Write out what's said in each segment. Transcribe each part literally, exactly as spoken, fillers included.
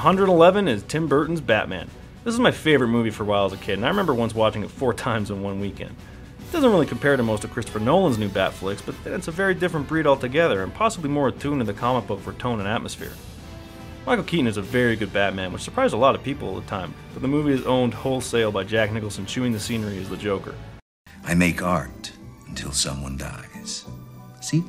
one eleven is Tim Burton's Batman. This is my favorite movie for a while as a kid, and I remember once watching it four times in one weekend. It doesn't really compare to most of Christopher Nolan's new Bat flicks, but it's a very different breed altogether, and possibly more attuned to the comic book for tone and atmosphere. Michael Keaton is a very good Batman, which surprised a lot of people at the time, but the movie is owned wholesale by Jack Nicholson chewing the scenery as the Joker. I make art until someone dies. See?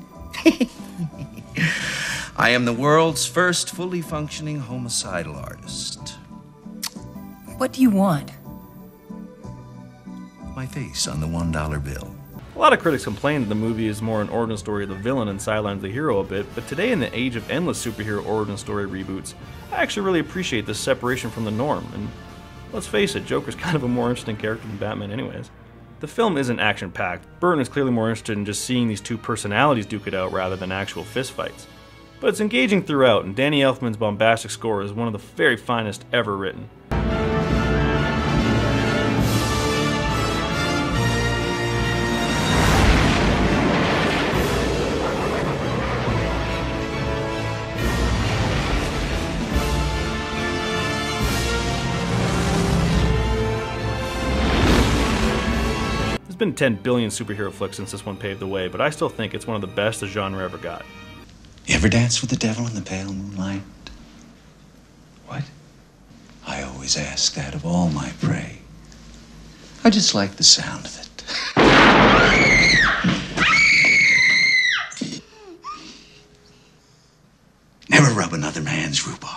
I am the world's first fully functioning homicidal artist. What do you want? My face on the one dollar bill. A lot of critics complained that the movie is more an origin story of the villain and sidelines the hero a bit, but today in the age of endless superhero origin story reboots, I actually really appreciate this separation from the norm, and let's face it, Joker's kind of a more interesting character than Batman anyways. The film isn't action-packed. Burton is clearly more interested in just seeing these two personalities duke it out rather than actual fistfights. But it's engaging throughout, and Danny Elfman's bombastic score is one of the very finest ever written. There's been ten billion superhero flicks since this one paved the way, but I still think it's one of the best the genre ever got. You ever dance with the devil in the pale moonlight? What? I always ask that of all my prey. I just like the sound of it. Never rub another man's rhubarb.